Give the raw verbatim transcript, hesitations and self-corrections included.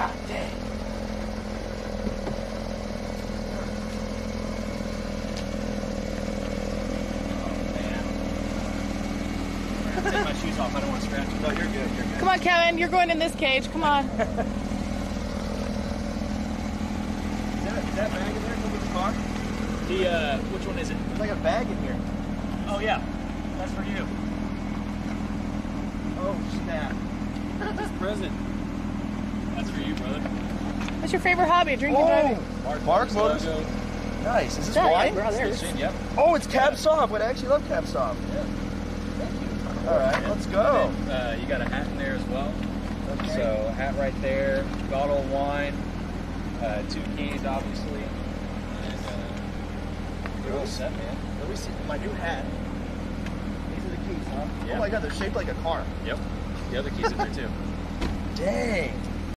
God dang. Oh, man. I take my shoes off. I don't want to scratch them. No, you're good. You're good. Come on, Kevin. You're going in this cage. Come on. Is that, is that bag in there? Come with the car? The, uh, which one is it? There's like a bag in here. Oh, yeah. That's for you. Oh, snap. That's present. That's for you, brother. What's your favorite hobby? Drinking, driving? Mark, Mark Motors. Logo. Nice. Is this that wine? It's in, yep. Oh, it's Cab Sauv. I actually love Cab Sauv. Yeah. Thank you. All right, yeah. Let's go. Then, uh, you got a hat in there as well. Okay. So, a hat right there, bottle of wine, uh, two keys, obviously. And, uh, you're all set, man. Let me see my new hat. Huh? Yep. Oh my God, they're shaped like a car. Yep. The other keys in there too. Dang.